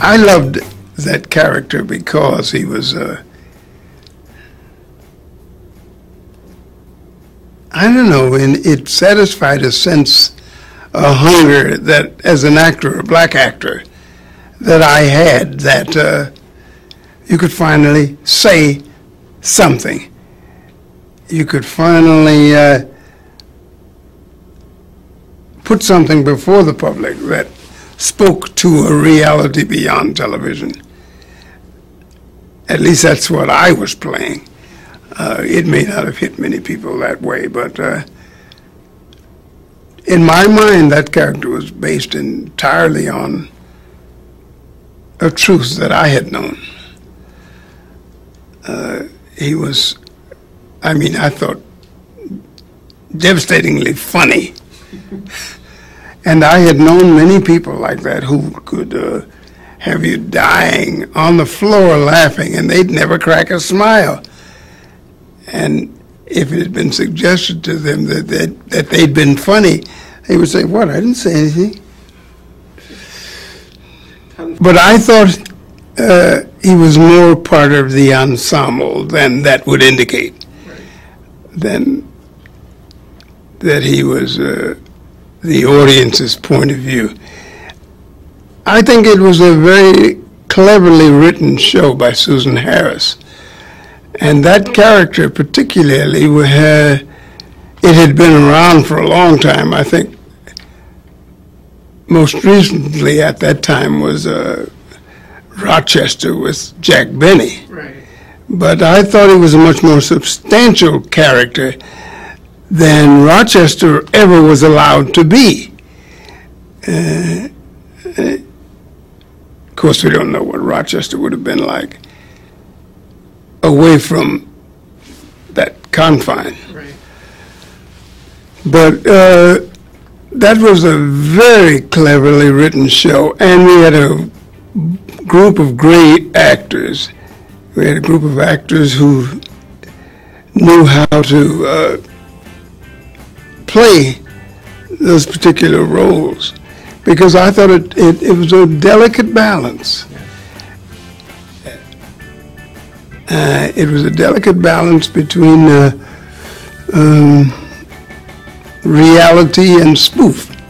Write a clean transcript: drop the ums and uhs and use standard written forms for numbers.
I loved that character because he was I don't know, and it satisfied a hunger that, as an actor, a black actor, that I had, that you could finally say something. You could finally put something before the public that spoke to a reality beyond television. At least that's what I was playing. It may not have hit many people that way, but in my mind, that character was based entirely on a truth that I had known. He was, I mean, I thought, devastatingly funny. And I had known many people like that who could have you dying on the floor laughing, and they'd never crack a smile. And if it had been suggested to them that they'd been funny, they would say, "What? I didn't say anything." But I thought he was more part of the ensemble than that would indicate. Right. Than that he was the audience's point of view. I think it was a very cleverly written show by Susan Harris. And that character particularly, it had been around for a long time. I think most recently at that time was Rochester with Jack Benny. Right. But I thought it was a much more substantial character than Rochester ever was allowed to be. Of course, we don't know what Rochester would have been like away from that confine. Right. But that was a very cleverly written show, and we had a group of great actors. We had a group of actors who knew how to play those particular roles, because I thought it was a delicate balance. It was a delicate balance between reality and spoof.